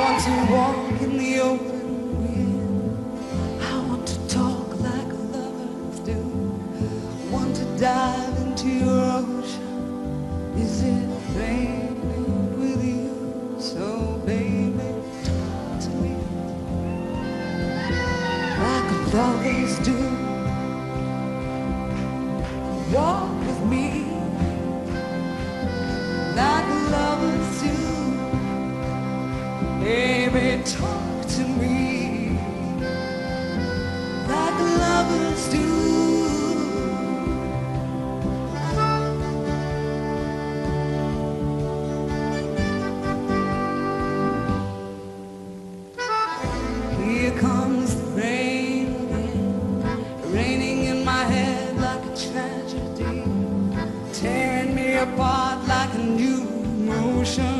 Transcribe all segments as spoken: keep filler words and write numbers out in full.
want to walk in the open wind. I want to talk like lovers do. I want to dive into your ocean. Is it raining with you? So baby, talk to me like lovers do. Walk with me like lovers do. Baby, talk to me like lovers do. Here comes the rain again, raining in my head like a tragedy, tearing me apart like a new emotion.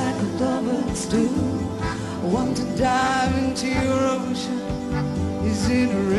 Like lovers do, I want to dive into your ocean. Is it